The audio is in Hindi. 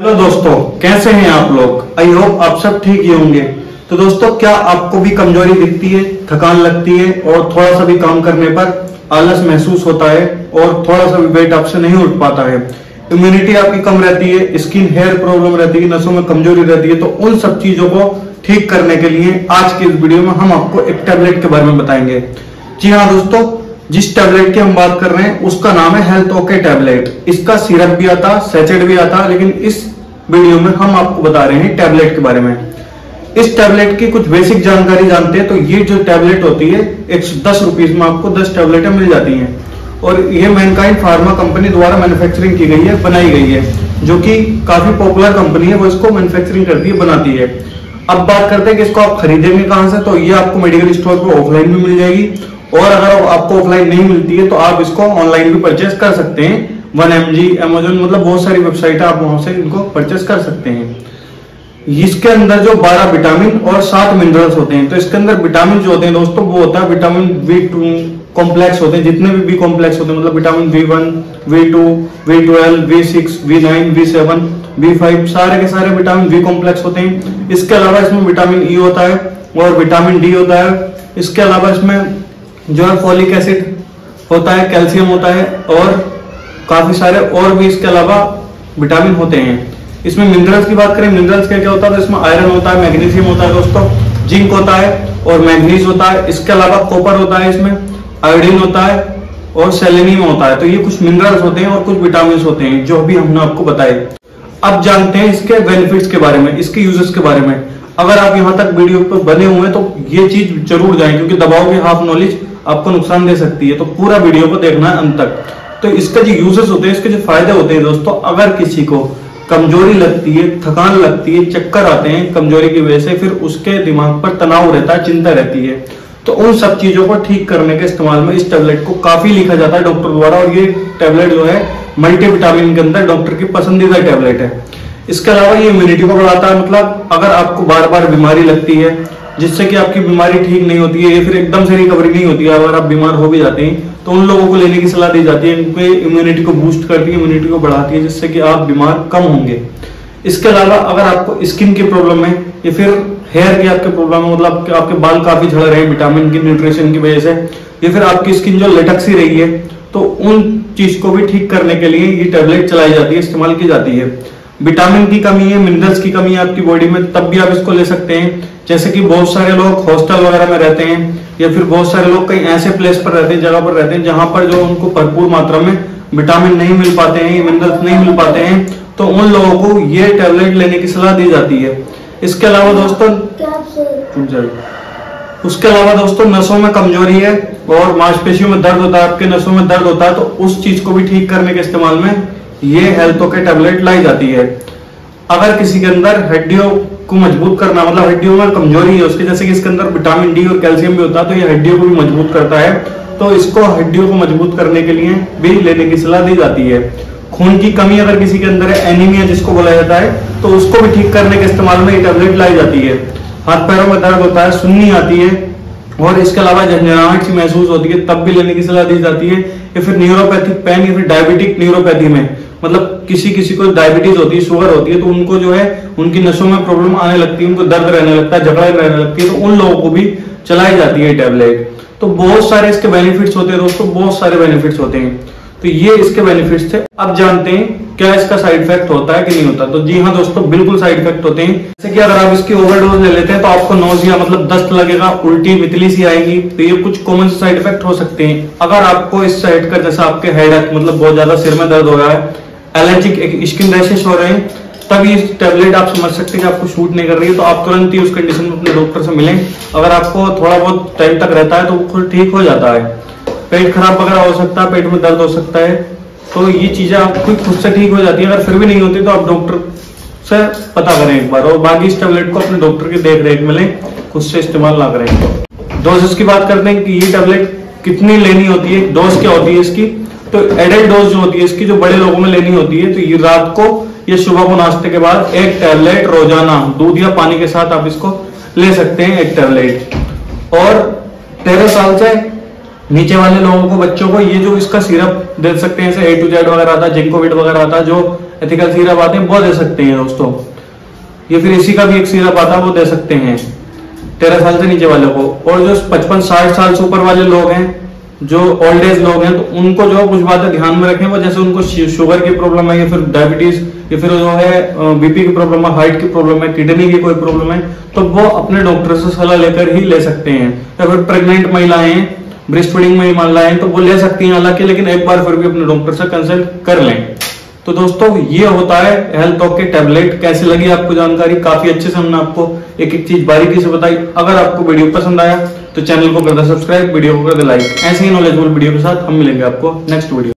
हेलो दोस्तों, कैसे हैं आप लोग। आई होप आप सब ठीक ही होंगे। तो दोस्तों, क्या आपको भी कमजोरी दिखती है, थकान लगती है और थोड़ा सा भी काम करने पर आलस महसूस होता है और थोड़ा सा भी वेट आपसे नहीं उठ पाता है, इम्यूनिटी आपकी कम रहती है, स्किन हेयर प्रॉब्लम रहती है, नसों में कमजोरी रहती है, तो उन सब चीजों को ठीक करने के लिए आज की इस वीडियो में हम आपको एक टैबलेट के बारे में बताएंगे। जी हाँ दोस्तों, जिस टैबलेट की हम बात कर रहे हैं उसका नाम है हेल्थ ओके टैबलेट। इसका सिरप भी आता, सैचेट भी आता, लेकिन इस वीडियो में हम आपको बता रहे हैं टैबलेट के बारे में। इस टैबलेट की कुछ बेसिक जानकारी जानते हैं तो ये जो टैबलेट होती है 110 रुपीज में आपको 10 टैबलेटें मिल जाती हैं और ये मैनकाइंड फार्मा कंपनी द्वारा मैन्युफैक्चरिंग की गई है, बनाई गई है, जो कि काफी पॉपुलर कंपनी है, वो इसको मैन्युफैक्चरिंग करती है, बनाती है। अब बात करते हैं कि इसको आप खरीदेंगे कहाँ से, तो ये आपको मेडिकल स्टोर पर ऑफलाइन भी मिल जाएगी और अगर आपको ऑफलाइन नहीं मिलती है तो आप इसको ऑनलाइन भी परचेस कर सकते हैं। 1mg, amazon, मतलब बहुत सारी वेबसाइट है, आप वहां से इनको परचेस कर सकते हैं। इसके अंदर जो 12 विटामिन और 7 मिनरल्स होते हैं, तो इसके अंदर विटामिन जो होते हैं दोस्तों वो होता है विटामिन B2 कॉम्प्लेक्स होते हैं, जितने भी बी कॉम्प्लेक्स होते हैं, मतलब vitamin B1, B2, B12, B6, B9, B7, B5 सारे के सारे विटामिन बी कॉम्प्लेक्स होते हैं। इसके अलावा इसमें विटामिन E होता है और विटामिन D होता है। इसके अलावा इसमें जो है फॉलिक एसिड होता है, कैल्शियम होता है और काफी सारे और भी इसके अलावा विटामिन होते हैं। इसमें मिनरल्स की बात करें, मिनरल्स क्या क्या होता है, तो इसमें आयरन होता है, मैग्नीशियम होता है दोस्तों, जिंक होता है और मैग्नीज होता है। इसके अलावा कॉपर होता है, इसमें आयोडीन होता है और सेलेनियम होता है। तो ये कुछ मिनरल्स होते हैं और कुछ विटामिन होते हैं जो भी हमने आपको बताए। अब जानते हैं इसके बेनिफिट्स के बारे में, इसके यूजेस के बारे में। अगर आप यहाँ तक वीडियो पर बने हुए हैं तो ये चीज जरूर जाए, क्योंकि दबाव में हाफ नॉलेज आपको नुकसान दे सकती है, तो पूरा वीडियो को देखना है अंत तक। तो इसका जो यूजेस होते हैं, इसके जो फायदे होते हैं दोस्तों, अगर किसी को कमजोरी लगती है, थकान लगती है, चक्कर आते हैं कमजोरी की वजह से, फिर उसके दिमाग पर तनाव रहता है, चिंता रहती है, तो उन सब चीजों को ठीक करने के इस्तेमाल में इस टैबलेट को काफी लिखा जाता है डॉक्टर द्वारा। और ये टैबलेट जो है मल्टीविटामिन के अंदर डॉक्टर की पसंदीदा टैबलेट है। इसके अलावा ये इम्यूनिटी को बढ़ाता है, मतलब अगर आपको बार बार बीमारी लगती है जिससे कि आपकी बीमारी ठीक नहीं होती है या फिर एकदम से रिकवरी नहीं होती है, अगर आप बीमार हो भी जाते हैं तो उन लोगों को लेने की सलाह दी जाती है। इनके इम्यूनिटी को बूस्ट करती है, इम्यूनिटी को बढ़ाती है, जिससे कि आप बीमार कम होंगे। इसके अलावा अगर आपको स्किन की प्रॉब्लम है या फिर हेयर की आपके प्रॉब्लम है, मतलब आपके बाल काफी झड़ रहे हैं विटामिन की न्यूट्रिशन की वजह से, या फिर आपकी स्किन जो लटक सी रही है, तो उन चीज को भी ठीक करने के लिए ये टैबलेट चलाई जाती है, इस्तेमाल की जाती है। विटामिन की कमी है, मिनरल्स की कमी है आपकी बॉडी में, तब भी आप इसको ले सकते हैं। जैसे कि बहुत सारे लोग हॉस्टल वगैरह में रहते हैं या फिर बहुत सारे लोग कहीं ऐसे प्लेस पर रहते हैं, जगह पर रहते हैं जहां पर जो उनको भरपूर मात्रा में विटामिन नहीं मिल पाते हैं, मिनरल्स नहीं मिल पाते हैं, तो उन लोगों को ये टैबलेट लेने की सलाह दी जाती है। इसके अलावा दोस्तों नसों में कमजोरी है और मांसपेशियों में दर्द होता है, आपके नसों में दर्द होता है, तो उस चीज को भी ठीक करने के इस्तेमाल में ये हेल्थ ओके टैबलेट लाई जाती है। अगर किसी के अंदर हड्डियों को मजबूत करना, मतलब हड्डियों में कमजोरी है उसके, जैसे कि इसके अंदर विटामिन डी और कैल्शियम भी होता है, तो ये हड्डियों को भी मजबूत करता है, तो इसको हड्डियों को मजबूत करने के लिए भी लेने की सलाह दी जाती है। खून की कमी अगर किसी के अंदर है, एनीमिया जिसको बोला जाता है, तो उसको भी ठीक करने के इस्तेमाल में ये टैबलेट लाई जाती है। हाथ पैरों में दर्द होता है, सुन्नी आती है और इसके अलावा झंझनाहट सी महसूस होती है, तब भी लेने की सलाह दी जाती है। या फिर न्यूरोपैथिक पेन या फिर डायबिटिक न्यूरोपैथी में, मतलब किसी को डायबिटीज होती है, शुगर होती है, तो उनको जो है उनकी नसों में प्रॉब्लम आने लगती है, उनको दर्द रहने लगता है, जकड़न रहने लगती है, तो उन लोगों को भी चलाई जाती है टैबलेट। तो बहुत सारे इसके बेनिफिट्स होते हैं दोस्तों, बहुत सारे बेनिफिट्स होते हैं। तो ये इसके बेनिफिट्स थे। अब जानते हैं क्या इसका साइड इफेक्ट होता है कि नहीं होता। तो जी हाँ दोस्तों, बिल्कुल साइड इफेक्ट होते हैं। जैसे कि अगर आप इसकी ओवरडोज ले लेते हैं तो आपको नोजिया, मतलब दस्त लगेगा, उल्टी मितली सी आएगी, तो ये कुछ कॉमन साइड इफेक्ट हो सकते हैं। अगर आपको इस साइड का, जैसे आपके हेडेक, मतलब बहुत ज्यादा सिर में दर्द हो रहा है, एलर्जिक स्किन रैशेस हो रहे हैं, तब ये टैबलेट आप समझ सकते हैं कि आपको शूट नहीं कर रही है, तो आप तुरंत ही उस कंडीशन में अपने डॉक्टर से मिलें। अगर आपको थोड़ा बहुत टाइम तक रहता है तो खुद ठीक हो जाता है। पेट खराब वगैरह हो सकता है, पेट में दर्द हो सकता है, तो ये चीजें आप खुद से ठीक हो जाती है। अगर फिर भी नहीं होती तो आप डॉक्टर से पता करें एक बार, और बाकी इस टैबलेट को अपने डॉक्टर की देख रेख में लें, खुद से इस्तेमाल ना करें। डोजेस की बात करते हैं कि ये टैबलेट कितनी लेनी होती है, डोज क्या होती है इसकी। तो एडल्ट डोज जो होती है इसकी, जो बड़े लोगों में लेनी होती है, तो ये रात को या सुबह को नाश्ते के बाद एक टैबलेट रोजाना दूध या पानी के साथ आप इसको ले सकते हैं, एक टैबलेट। और 13 साल से नीचे वाले लोगों को, बच्चों को ये जो इसका सिरप दे सकते हैं, जैसे A to Z वगैरह आता है, जिंकोविट वगैरह आता है, जो एथिकल सिरप आते हैं वो दे सकते हैं दोस्तों। ये फिर इसी का भी एक सिरप आता है वो दे सकते हैं 13 साल से नीचे वालों को। और जो 55-60 साल से ऊपर वाले लोग हैं, जो ओल्ड एज लोग हैं, तो उनको जो कुछ बातें ध्यान में रखें वो, जैसे उनको शुगर की प्रॉब्लम है या फिर डायबिटीज या फिर जो है बीपी की प्रॉब्लम है, हार्ट की प्रॉब्लम है, किडनी की कोई प्रॉब्लम है, तो वो अपने डॉक्टर से सलाह लेकर ही ले सकते हैं। या फिर प्रेग्नेंट महिलाएं, ब्रेस्ट फीडिंग में महिलाएं, तो वो ले सकती हैं हालांकि, लेकिन एक बार फिर भी अपने डॉक्टर से कंसल्ट कर लें। तो दोस्तों ये होता है हेल्थ ओके टैबलेट। कैसी लगी आपको जानकारी? काफी अच्छे से हमने आपको एक एक चीज बारीकी से बताई। अगर आपको वीडियो पसंद आया तो चैनल को कर दे सब्सक्राइब, वीडियो को कर दे लाइक। ऐसे ही नॉलेजेबल वीडियो के साथ हम मिलेंगे आपको नेक्स्ट वीडियो।